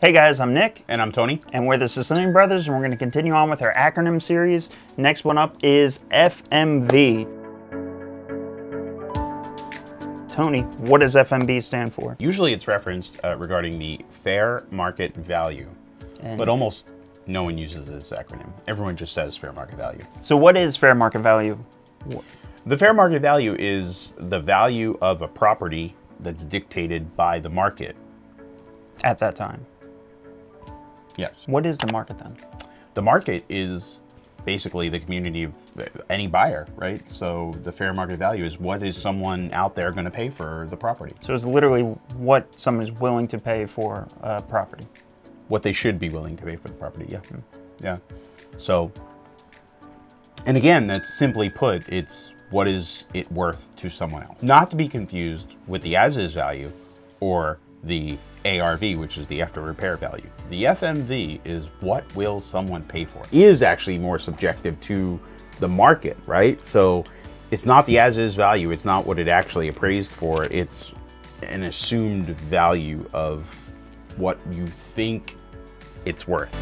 Hey guys, I'm Nick. And I'm Tony. And we're the Sicilian Brothers, and we're going to continue on with our acronym series. Next one up is FMV. Tony, what does FMV stand for? Usually it's referenced regarding the fair market value, but almost no one uses this acronym. Everyone just says fair market value. So what is fair market value? The fair market value is the value of a property that's dictated by the market. At that time. Yes. What is the market then? The market is basically the community of any buyer, right? So the fair market value is what is someone out there going to pay for the property. So it's literally what someone is willing to pay for a property. What they should be willing to pay for the property, yeah. Yeah. So, and again, that's simply put, it's what is it worth to someone else. Not to be confused with the as-is value or the ARV, which is the after repair value. The FMV is what will someone pay for. It is actually more subjective to the market, right? So it's not the as-is value, it's not what it actually appraised for, it's an assumed value of what you think it's worth.